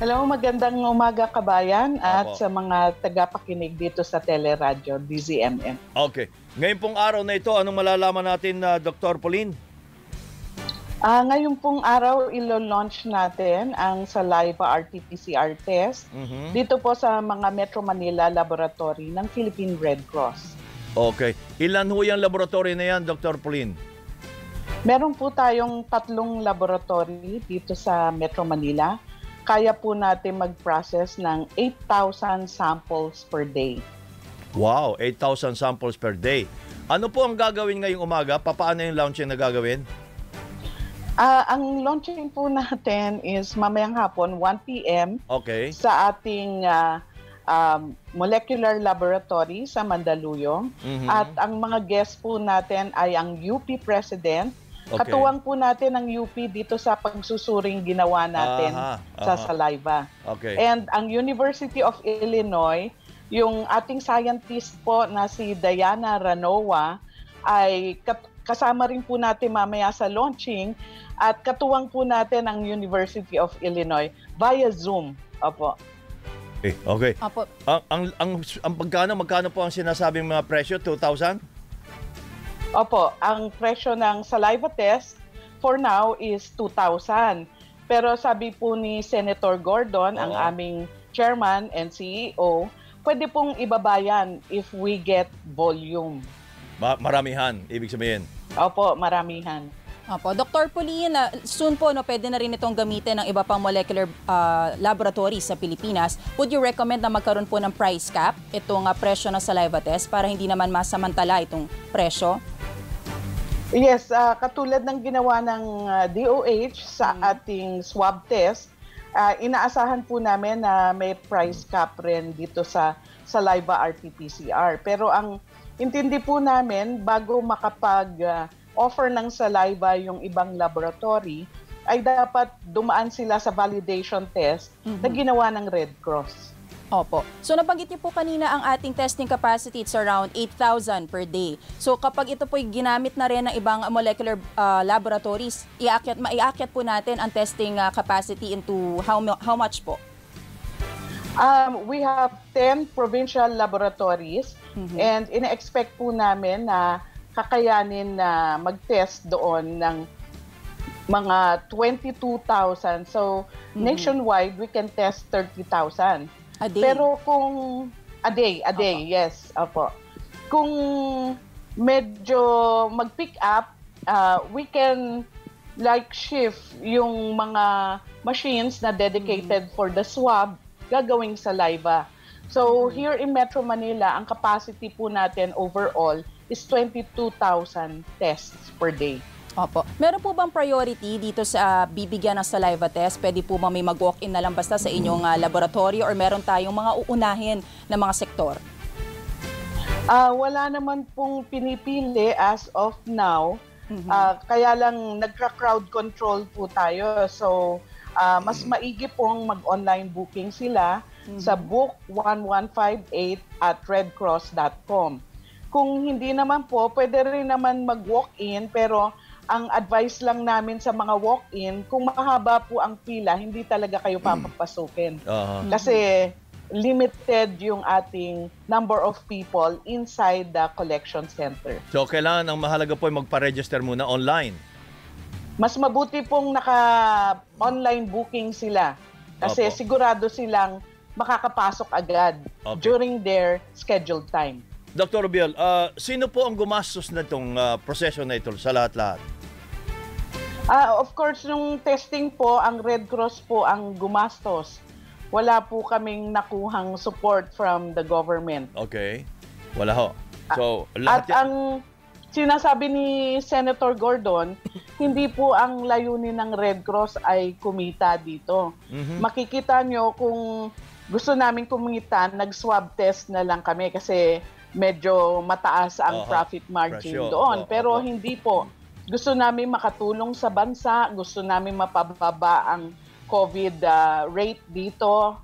Hello, magandang umaga kabayan at sa mga tagapakinig dito sa Teleradio DZMM. Okay. Ngayon pong araw na ito, anong malalaman natin, Dr. Paulyn? Ngayon pong araw, ilo-launch natin ang saliva RT-PCR test dito po sa mga Metro Manila laboratory ng Philippine Red Cross. Okay. Ilan ho yung laboratory na yan, Dr. Paulyn? Meron po tayong 3 laboratory dito sa Metro Manila. Kaya po natin mag-process ng 8,000 samples per day. Wow, 8,000 samples per day. Ano po ang gagawin ngayong umaga? Paano yung launching na gagawin? Ang launching po natin is mamayang hapon, 1 p.m. Okay. Sa ating molecular laboratory sa Mandaluyong. At ang mga guests po natin ay ang UP President. Okay. Katuwang po natin ang UP dito sa pagsusuring ginawa natin sa saliva. Okay. And ang University of Illinois, yung ating scientist po na si Diana Ranoa, ay kasama rin po natin mamaya sa launching at katuwang po natin ang University of Illinois via Zoom. Opo. Okay. Okay. Opo. Ang magkano po ang sinasabing mga presyo? 2,000? Opo, ang presyo ng saliva test for now is 2,000. Pero sabi po ni Senator Gordon, ang aming chairman and CEO, pwede pong ibabayan if we get volume. Maramihan, ibig sabihin. Opo, maramihan. Opo, Dr. Paulyn, soon po pwede na rin itong gamitin ng iba pang molecular laboratories sa Pilipinas. Would you recommend na magkaroon po ng price cap itong presyo ng saliva test para hindi naman masamantala itong presyo? Yes, katulad ng ginawa ng DOH sa ating swab test, inaasahan po namin na may price cap rin dito sa saliva RT-PCR. Pero ang intindi po namin, bago makapag-offer ng saliva yung ibang laboratory, ay dapat dumaan sila sa validation test na ginawa ng Red Cross. Opo. So nabanggit niyo po kanina ang ating testing capacity, it's around 8,000 per day. So kapag ito po'y ginamit na rin ng ibang molecular laboratories, maiakyat po natin ang testing capacity into how much po? We have 10 provincial laboratories and ina-expect po namin na kakayanin na mag-test doon ng mga 22,000. So nationwide, we can test 30,000. A day. Pero kung a day, yes, opo. Kung medyo mag-pick up, we can shift yung mga machines na dedicated for the swab gagawing saliva. So here in Metro Manila, ang capacity po natin overall is 22,000 tests per day. Opo. Meron po bang priority dito sa bibigyan ng saliva test? Pwede po ba may mag-walk-in na lang basta sa inyong laboratory or meron tayong mga uunahin na mga sektor? Wala naman pong pinipili as of now. Kaya lang nagka-crowd control po tayo. So mas maigi pong mag-online booking sila sa book1158 at redcross.com. Kung hindi naman po, pwede rin naman mag-walk-in pero ang advice lang namin sa mga walk-in, kung mahaba po ang pila, hindi talaga kayo papapasukin. Kasi limited yung ating number of people inside the collection center. So kailangan, ang mahalaga po ay magpa-register muna online. Mas mabuti pong naka-online booking sila. Kasi sigurado silang makakapasok agad during their scheduled time. Dr. Ubial, sino po ang gumastos na itong proseso na ito sa lahat-lahat? Of course, nung testing po, ang Red Cross po ang gumastos. Wala po kaming nakuhang support from the government. Okay. Wala ho. So, lahat at ang sinasabi ni Senator Gordon, hindi po ang layunin ng Red Cross ay kumita dito. Makikita nyo kung gusto namin kumita, nag-swab test na lang kami kasi medyo mataas ang profit margin doon. Pero hindi po. Gusto namin makatulong sa bansa, gusto namin mapababa ang COVID rate dito.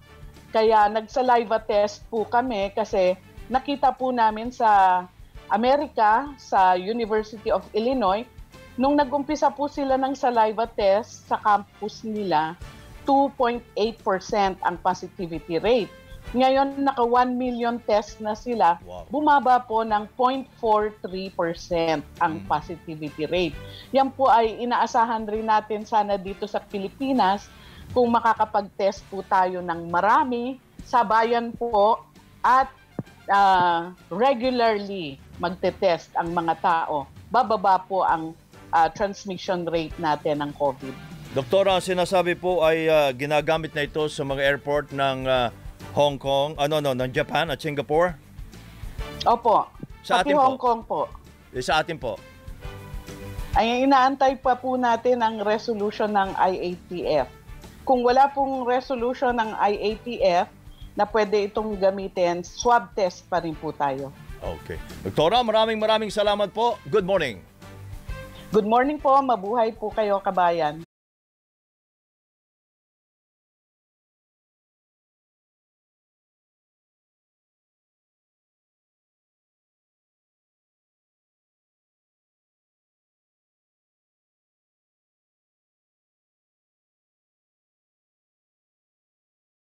Kaya nag-saliva test po kami kasi nakita po namin sa Amerika, sa University of Illinois, nung nag-umpisa po sila ng saliva test sa campus nila, 2.8% ang positivity rate. Ngayon, naka 1 million tests na sila, wow, bumaba po ng 0.43% ang positivity rate. Yan po ay inaasahan rin natin sana dito sa Pilipinas kung makakapag-test po tayo ng marami, sabayan po at regularly magte-test ang mga tao. Bababa po ang transmission rate natin ng COVID. Doktora, sinasabi po ay ginagamit na ito sa mga airport ng Hong Kong, ng Japan at Singapore? Opo. Sa atin Hong Kong po. Sa atin po. Ay, inaantay pa po natin ang resolution ng IATF. Kung wala pong resolution ng IATF na pwede itong gamitin, swab test pa rin po tayo. Okay. Doktora, maraming salamat po. Good morning. Good morning po. Mabuhay po kayo, kabayan.